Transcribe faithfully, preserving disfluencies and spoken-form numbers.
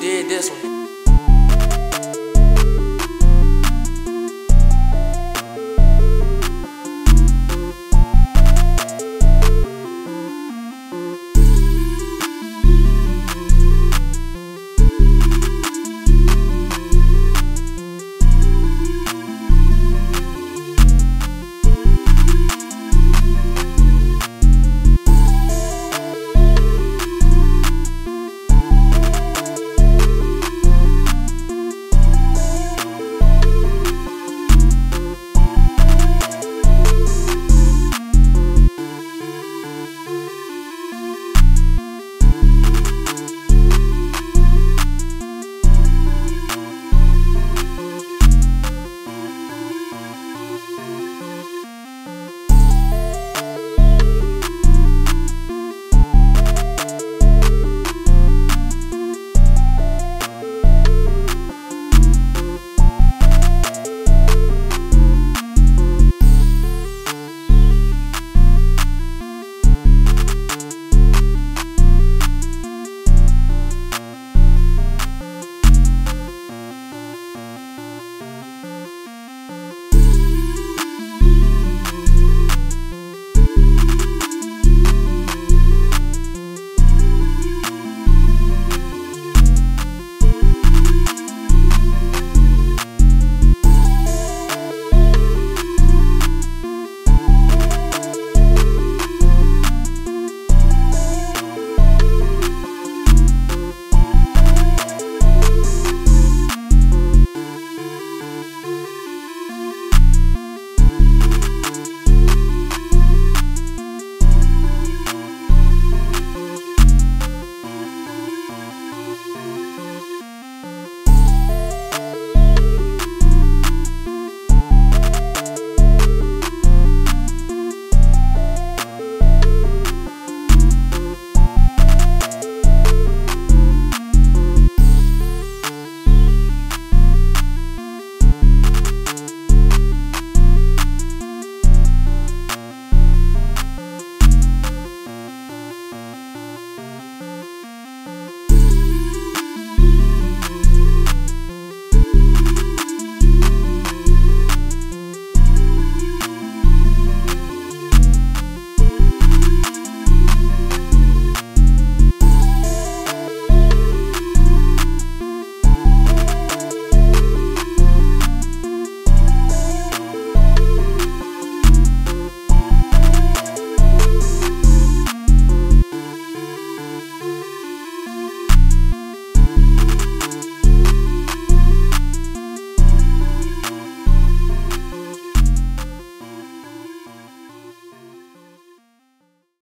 did this one.